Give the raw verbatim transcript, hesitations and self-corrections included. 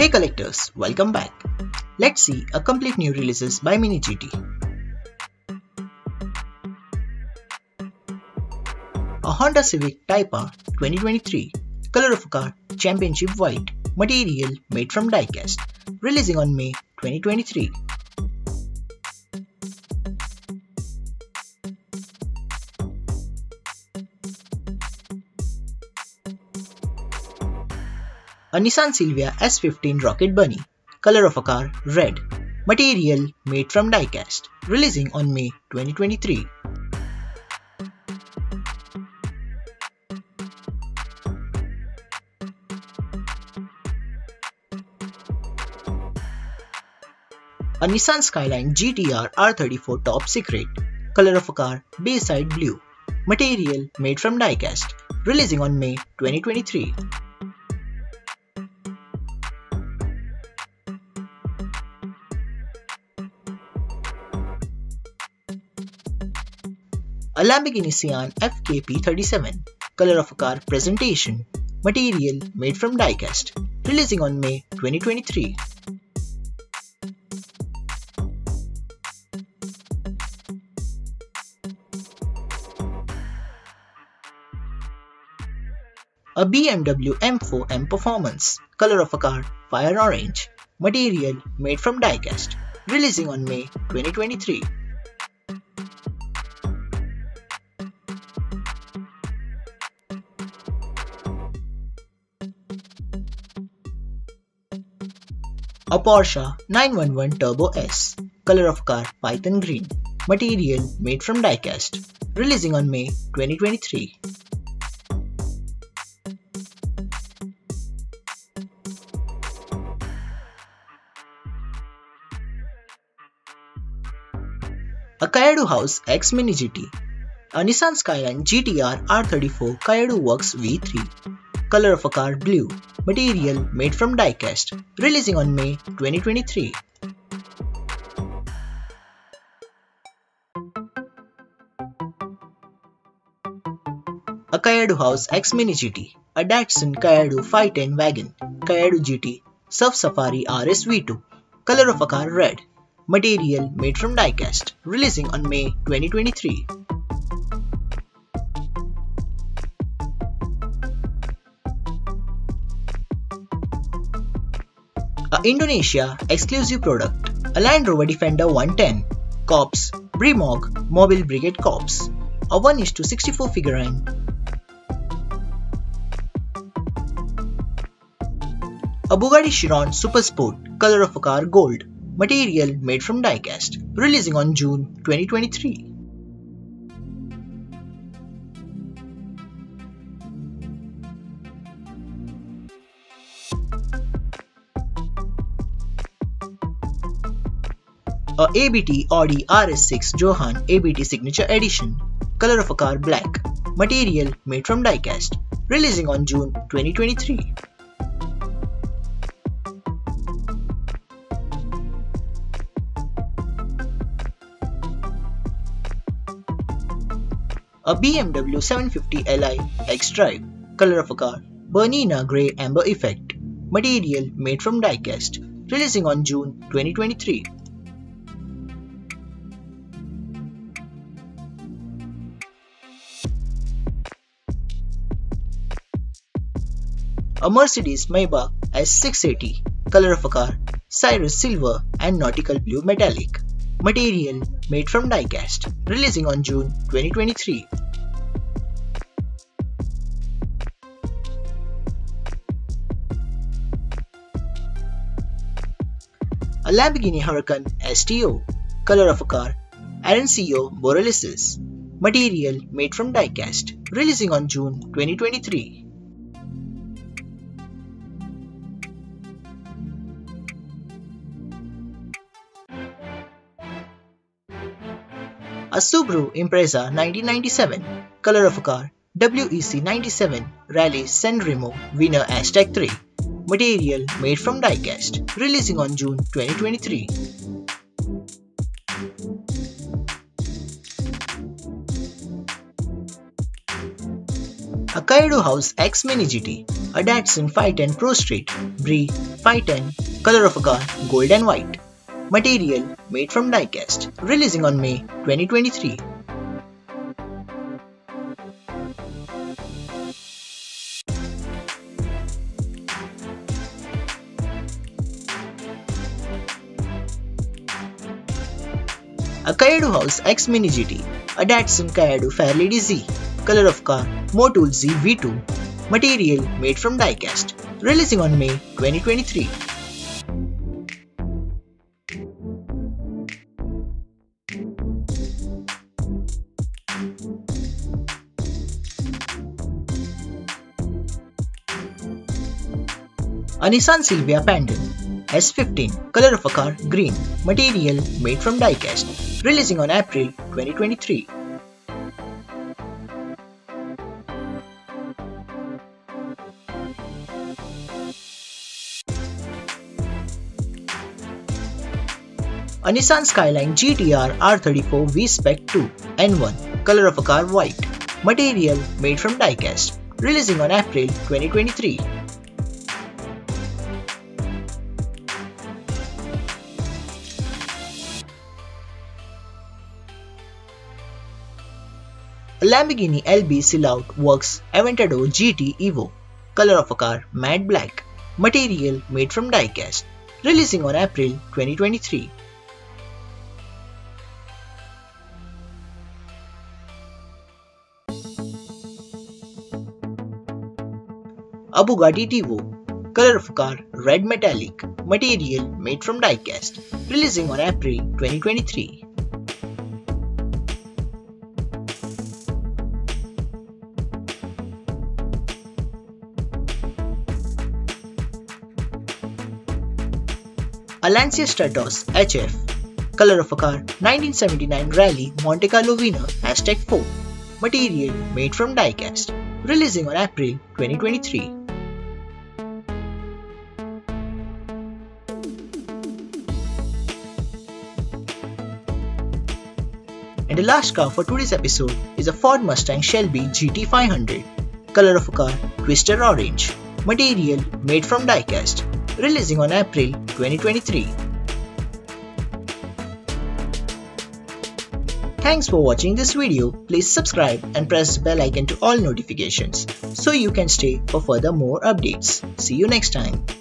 Hey collectors, welcome back. Let's see a complete new releases by Mini G T. A Honda Civic Type R twenty twenty-three, color of a car, championship white, material made from diecast, releasing on May twenty twenty-three. A Nissan Silvia S fifteen Rocket Bunny, color of a car, red, material made from diecast, releasing on May twenty twenty-three. A Nissan Skyline G T R R thirty-four Top Secret, color of a car, bayside blue, material made from diecast, releasing on May twenty twenty-three. A Lamborghini Sián F K P thirty-seven, color of a car presentation, material made from diecast, releasing on May twenty twenty-three. A B M W M four M Performance, color of a car, fire orange, material made from diecast, releasing on May twenty twenty-three. A Porsche nine one one Turbo S, color of car Python green, material made from diecast, releasing on May twenty twenty-three. A Kaido House X Mini G T, a Nissan Skyline G T R R thirty-four Kaido Works V three, color of a car blue, material made from diecast, releasing on May twenty twenty-three. A Kaido House X Mini G T, a Datsun Kaido five ten Wagon, Kaido G T, Surf Safari R S V two, color of a car red, material made from diecast, releasing on May twenty twenty-three. A Indonesia exclusive product, a Land Rover Defender one ten, Corps, Brimob, Mobile Brigade Corps, a one is to sixty-four figurine. A Bugatti Chiron Super Sport, color of a car gold, material made from diecast, releasing on June twenty twenty-three. A A B T Audi R S six Johann A B T Signature Edition, color of a car black, material made from diecast, releasing on June twenty twenty-three. A B M W seven fifty Li X-Drive, color of a car, Bernina Grey Amber Effect, material made from diecast, releasing on June twenty twenty-three. A Mercedes-Maybach S six eighty, color of a car, Cyrus silver and nautical blue metallic, material made from diecast, releasing on June twenty twenty-three. A Lamborghini Huracan S T O, color of a car, Arancio Borelesis, material made from diecast, releasing on June twenty twenty-three. A Subaru Impreza nineteen ninety-seven, color of a car, W E C ninety-seven Rally Sanremo Winner Hashtag three, material made from diecast, releasing on June twenty twenty-three. a Kaido House X Mini G T, a Datsun five ten Pro Street, Bri five ten, color of a car, gold and white. Material made from diecast, releasing on May twenty twenty-three. A Kaido House X Mini G T, a Datsun Kaido Fair Lady Z, color of car, Motul Z V two, material made from diecast, releasing on May twenty twenty-three. A Nissan Silvia Pandem S fifteen, color of a car, green, material made from diecast, releasing on April twenty twenty-three. A Nissan Skyline G T R R thirty-four V-Spec two N one, color of a car, white, material made from diecast, releasing on April twenty twenty-three. A Lamborghini L B Silhouette Works Aventado G T Evo, color of a car, matte black, material made from diecast, releasing on April twenty twenty-three. A Bugatti Chiron, color of a car, red metallic, material made from diecast, releasing on April twenty twenty-three. A Lancia Stratos H F, color of a car, nineteen seventy-nine Rally Monte Carlo winner, hashtag four, material made from diecast, releasing on April twenty twenty-three. And the last car for today's episode is a Ford Mustang Shelby G T five hundred, color of a car, twister orange, material made from diecast, releasing on April twenty twenty-three. Thanks for watching this video. Please subscribe and press the bell icon to all notifications so you can stay for further more updates. See you next time.